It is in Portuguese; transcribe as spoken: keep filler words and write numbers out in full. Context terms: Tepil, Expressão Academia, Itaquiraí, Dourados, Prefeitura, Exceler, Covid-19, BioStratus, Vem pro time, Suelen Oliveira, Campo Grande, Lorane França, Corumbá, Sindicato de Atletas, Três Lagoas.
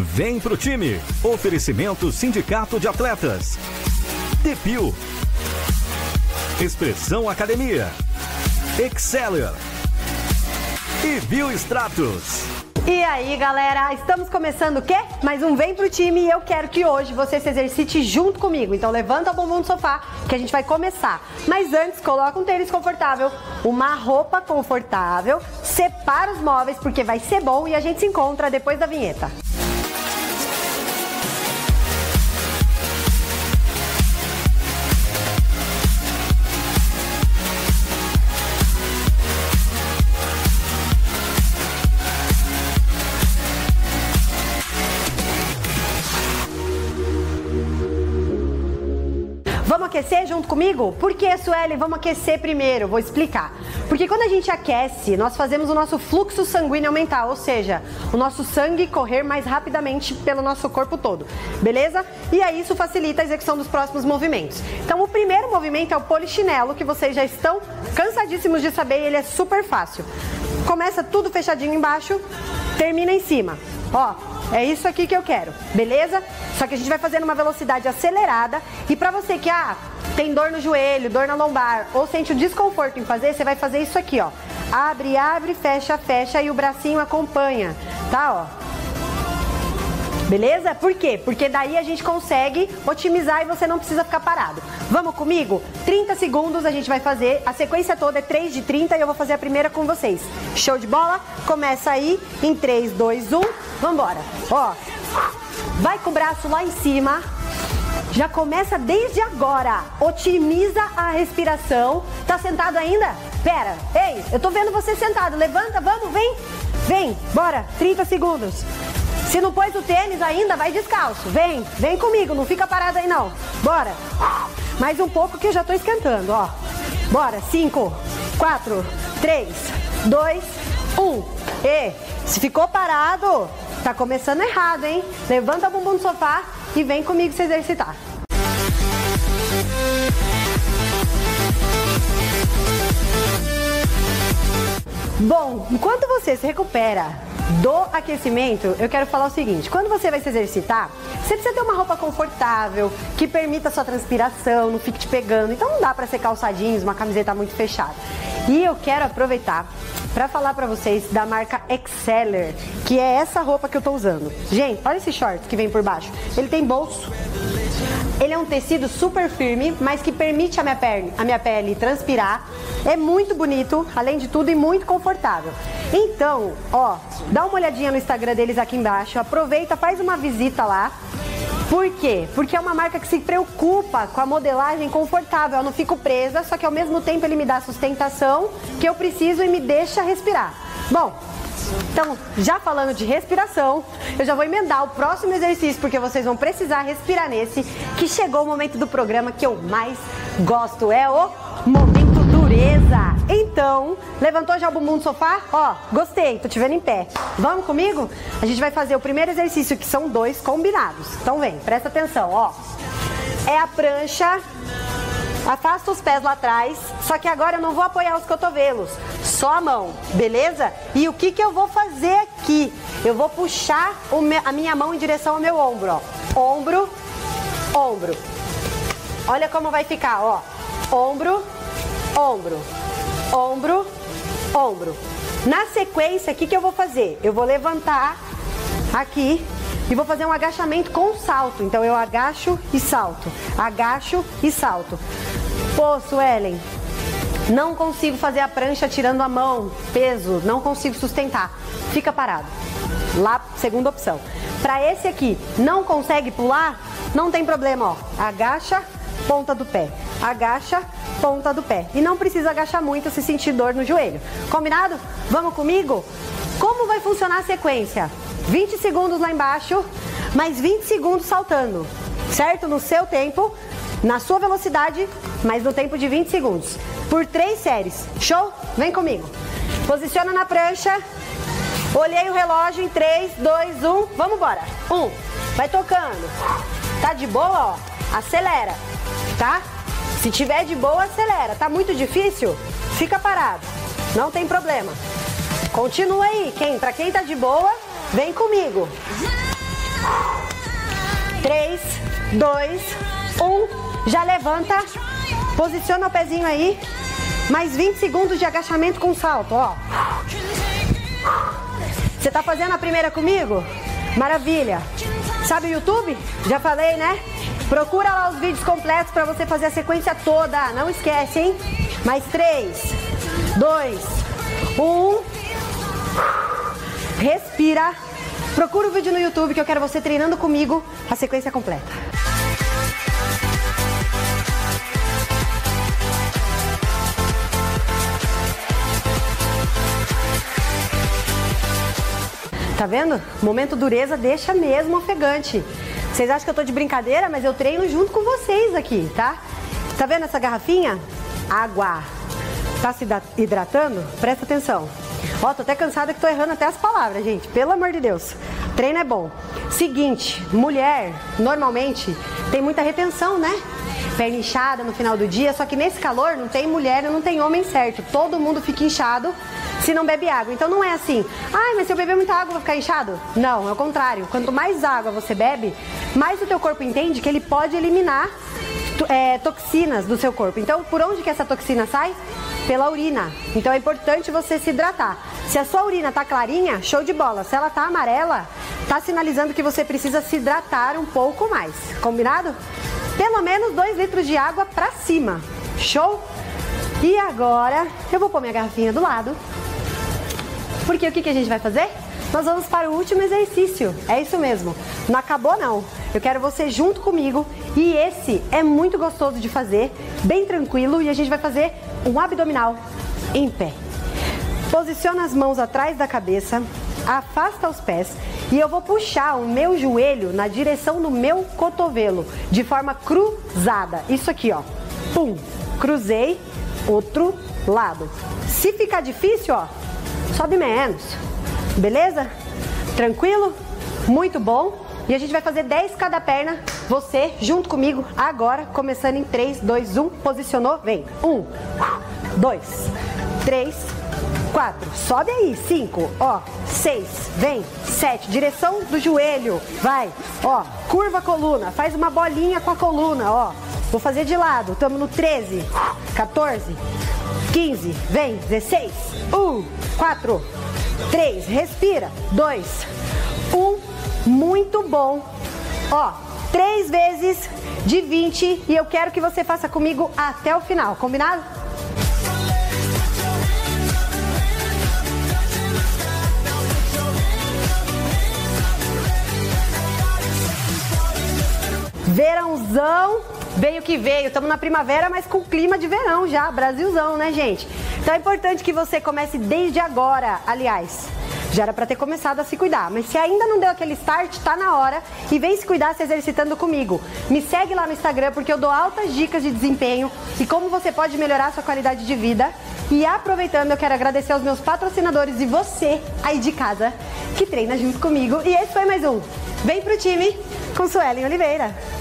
Vem pro time. Oferecimento Sindicato de Atletas. Tepil. Expressão Academia. Exceler. E BioStratus. E aí, galera, estamos começando o quê? Mais um Vem pro Time e eu quero que hoje você se exercite junto comigo. Então levanta o bumbum do sofá que a gente vai começar. Mas antes, coloca um tênis confortável, uma roupa confortável, separa os móveis porque vai ser bom e a gente se encontra depois da vinheta. Vamos aquecer junto comigo? Por que, Suelen? Vamos aquecer primeiro, vou explicar. Porque quando a gente aquece, nós fazemos o nosso fluxo sanguíneo aumentar, ou seja, o nosso sangue correr mais rapidamente pelo nosso corpo todo, beleza? E aí isso facilita a execução dos próximos movimentos. Então o primeiro movimento é o polichinelo, que vocês já estão cansadíssimos de saber, ele é super fácil. Começa tudo fechadinho embaixo, termina em cima, ó. É isso aqui que eu quero, beleza? Só que a gente vai fazer numa velocidade acelerada e pra você que ah, tem dor no joelho, dor na lombar ou sente o desconforto em fazer, você vai fazer isso aqui, ó. Abre, abre, fecha, fecha e o bracinho acompanha, tá, ó? Beleza? Por quê? Porque daí a gente consegue otimizar e você não precisa ficar parado. Vamos comigo? trinta segundos a gente vai fazer, a sequência toda é três de trinta e eu vou fazer a primeira com vocês. Show de bola? Começa aí em três, dois, um, vambora. Ó, vai com o braço lá em cima, já começa desde agora, otimiza a respiração. Tá sentado ainda? Pera, ei, eu tô vendo você sentado, levanta, vamos, vem, vem, bora, trinta segundos. Se não pôs o tênis ainda, vai descalço. Vem, vem comigo, não fica parado aí não. Bora. Mais um pouco que eu já tô esquentando, ó. Bora, cinco, quatro, três, dois, um. E se ficou parado, tá começando errado, hein? Levanta o bumbum do sofá e vem comigo se exercitar. Bom, enquanto você se recupera do aquecimento, eu quero falar o seguinte, quando você vai se exercitar, você precisa ter uma roupa confortável, que permita a sua transpiração, não fique te pegando, então não dá pra ser calçadinhos, uma camiseta muito fechada. E eu quero aproveitar pra falar pra vocês da marca Exceler, que é essa roupa que eu tô usando. Gente, olha esse short que vem por baixo, ele tem bolso. Ele é um tecido super firme, mas que permite a minha, perna, a minha pele transpirar. É muito bonito, além de tudo, e muito confortável. Então, ó, dá uma olhadinha no Instagram deles aqui embaixo. Aproveita, faz uma visita lá. Por quê? Porque é uma marca que se preocupa com a modelagem confortável. Eu não fico presa, só que ao mesmo tempo ele me dá a sustentação que eu preciso e me deixa respirar. Bom... Então, já falando de respiração, eu já vou emendar o próximo exercício, porque vocês vão precisar respirar nesse, que chegou o momento do programa que eu mais gosto, é o momento dureza. Então, levantou já o bumbum do sofá? Ó, gostei, tô te vendo em pé. Vamos comigo? A gente vai fazer o primeiro exercício, que são dois combinados. Então vem, presta atenção, ó. É a prancha... Afasta os pés lá atrás, só que agora eu não vou apoiar os cotovelos, só a mão, beleza? E o que que eu vou fazer aqui? Eu vou puxar o meu, a minha mão em direção ao meu ombro, ó. Ombro, ombro. Olha como vai ficar, ó. Ombro, ombro, ombro, ombro. Na sequência, o que que eu vou fazer? Eu vou levantar aqui. E vou fazer um agachamento com salto. Então eu agacho e salto. Agacho e salto. Pô, Suelen, não consigo fazer a prancha tirando a mão. Peso, não consigo sustentar. Fica parado. Lá, segunda opção. Pra esse aqui, não consegue pular? Não tem problema, ó. Agacha, ponta do pé. Agacha, ponta do pé. E não precisa agachar muito se sentir dor no joelho. Combinado? Vamos comigo? Como vai funcionar a sequência? vinte segundos lá embaixo, mais vinte segundos saltando, certo? No seu tempo, na sua velocidade, mas no tempo de vinte segundos. Por três séries, show? Vem comigo. Posiciona na prancha, olhei o relógio em três, dois, um, vamos embora. um, vai tocando. Tá de boa, ó? Acelera, tá? Se tiver de boa, acelera. Tá muito difícil? Fica parado, não tem problema. Continua aí, quem, pra quem tá de boa... Vem comigo. três, dois, um. Já levanta. Posiciona o pezinho aí. Mais vinte segundos de agachamento com salto, ó. Você tá fazendo a primeira comigo? Maravilha. Sabe o YouTube? Já falei, né? Procura lá os vídeos completos pra você fazer a sequência toda. Não esquece, hein? Mais três, dois, um. Respira. Procura o vídeo no YouTube que eu quero você treinando comigo a sequência completa. Tá vendo? Momento dureza deixa mesmo ofegante. Vocês acham que eu tô de brincadeira, mas eu treino junto com vocês aqui, tá? Tá vendo essa garrafinha? Água. Tá se hidratando? Presta atenção. Ó, tô até cansada que tô errando até as palavras, gente. Pelo amor de Deus. Treino é bom. Seguinte, mulher, normalmente, tem muita retenção, né? Perna inchada no final do dia, só que nesse calor não tem mulher e não tem homem certo. Todo mundo fica inchado se não bebe água. Então não é assim, ai, mas se eu beber muita água eu vou ficar inchado? Não, é o contrário. Quanto mais água você bebe, mais o teu corpo entende que ele pode eliminar é, toxinas do seu corpo. Então, por onde que essa toxina sai? Pela urina. Então é importante você se hidratar. Se a sua urina tá clarinha, show de bola. Se ela tá amarela, tá sinalizando que você precisa se hidratar um pouco mais. Combinado? Pelo menos dois litros de água pra cima. Show? E agora, eu vou pôr minha garrafinha do lado. Porque o que, que a gente vai fazer? Nós vamos para o último exercício. É isso mesmo. Não acabou, não. Eu quero você junto comigo. E esse é muito gostoso de fazer. Bem tranquilo. E a gente vai fazer um abdominal em pé. Posiciona as mãos atrás da cabeça. Afasta os pés. E eu vou puxar o meu joelho na direção do meu cotovelo. De forma cruzada. Isso aqui, ó. Pum. Cruzei. Outro lado. Se ficar difícil, ó. Sobe menos, beleza? Tranquilo? Muito bom. E a gente vai fazer dez cada perna, você junto comigo agora, começando em três, dois, um, posicionou, vem. um, dois, três, quatro, sobe aí, cinco, ó, seis, vem, sete, direção do joelho, vai, ó, curva a coluna, faz uma bolinha com a coluna, ó, vou fazer de lado, estamos no treze, quatorze, quinze, vem, dezesseis, um, quatro, três, respira, dois, um, muito bom, ó, três vezes de vinte e eu quero que você faça comigo até o final, combinado? Verãozão! Veio que veio, estamos na primavera, mas com clima de verão já, Brasilzão, né, gente? Então é importante que você comece desde agora, aliás, já era para ter começado a se cuidar, mas se ainda não deu aquele start, tá na hora e vem se cuidar se exercitando comigo. Me segue lá no Instagram porque eu dou altas dicas de desempenho e como você pode melhorar a sua qualidade de vida. E aproveitando, eu quero agradecer aos meus patrocinadores e você aí de casa que treina junto comigo. E esse foi mais um Vem pro Time com Suelen Oliveira.